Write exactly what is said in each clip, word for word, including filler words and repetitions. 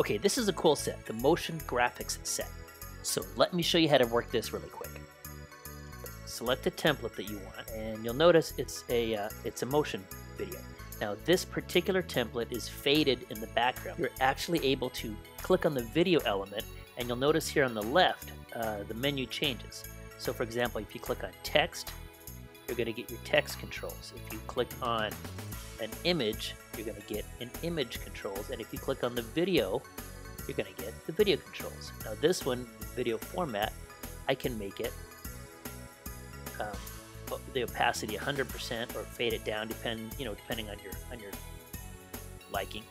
Okay, this is a cool set, the motion graphics set. So let me show you how to work this really quick. Select the template that you want, and you'll notice it's a uh, it's a motion video. Now this particular template is faded in the background. You're actually able to click on the video element, and you'll notice here on the left, uh, the menu changes. So for example, if you click on text, you're gonna get your text controls. If you click on an image, you're gonna get an image controls. And if you click on the video, you're gonna get the video controls. Now this one, video format, I can make it um, the opacity one hundred percent or fade it down, depend you know depending on your on your liking.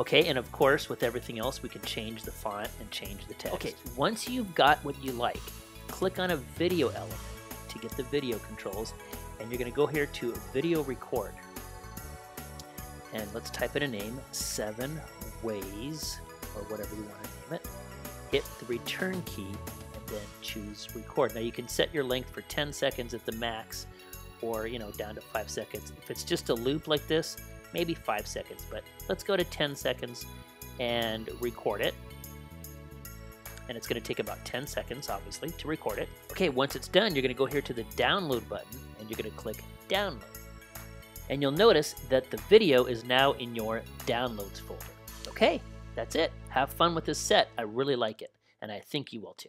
Okay, and of course with everything else we can change the font and change the text. Okay, once you've got what you like, click on a video element to get the video controls, and you're going to go here to video record, and let's type in a name, Seven Ways, or whatever you want to name it. Hit the return key, then choose record. Now you can set your length for ten seconds at the max, or you know down to five seconds. If it's just a loop like this, maybe five seconds, but let's go to ten seconds and record it. And it's going to take about ten seconds obviously to record it. Okay, once it's done, you're going to go here to the download button, and you're going to click download, and you'll notice that the video is now in your downloads folder. Okay, that's it. Have fun with this set. I really like it, and I think you will too.